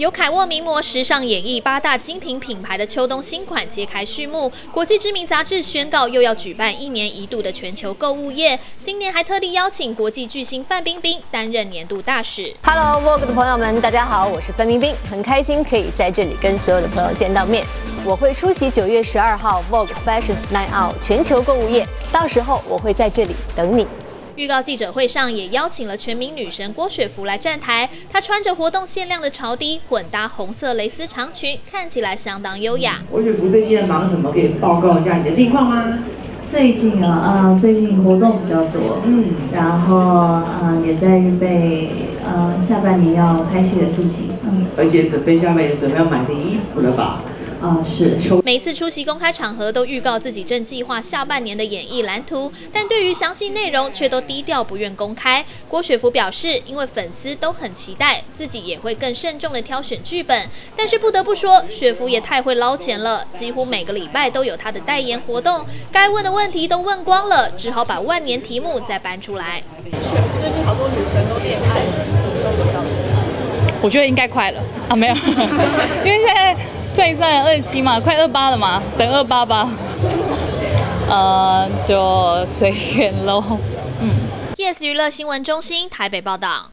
由凯沃名模时尚演绎8大精品品牌的秋冬新款揭开序幕，国际知名杂志宣告又要举办1年1度的全球购物夜，今年还特地邀请国际巨星范冰冰担任年度大使。Hello Vogue 的朋友们，大家好，我是范冰冰，很开心可以在这里跟所有的朋友见到面。我会出席9月12号 Vogue Fashion Night Out 全球购物夜，到时候我会在这里等你。 预告记者会上也邀请了全民女神郭雪芙来站台，她穿着活动限量的潮低，混搭红色蕾丝长裙，看起来相当优雅。郭雪芙最近在忙什么？可以报告一下你的近况吗？最近最近活动比较多，然后也在预备下半年要拍戏的事情，而且准备下半年准备要买的衣服了吧？ 是。每次出席公开场合都预告自己正计划下半年的演艺蓝图，但对于详细内容却都低调不愿公开。郭雪芙表示，因为粉丝都很期待，自己也会更慎重的挑选剧本。但是不得不说，雪芙也太会捞钱了，几乎每个礼拜都有她的代言活动，该问的问题都问光了，只好把万年题目再搬出来。雪芙最近好多女神都恋爱，什么时候轮到你？我觉得应该快了啊，没有，因为现在。 算一算27嘛，快28了嘛，等28吧。就随缘喽。Yes 娱乐新闻中心台北报道。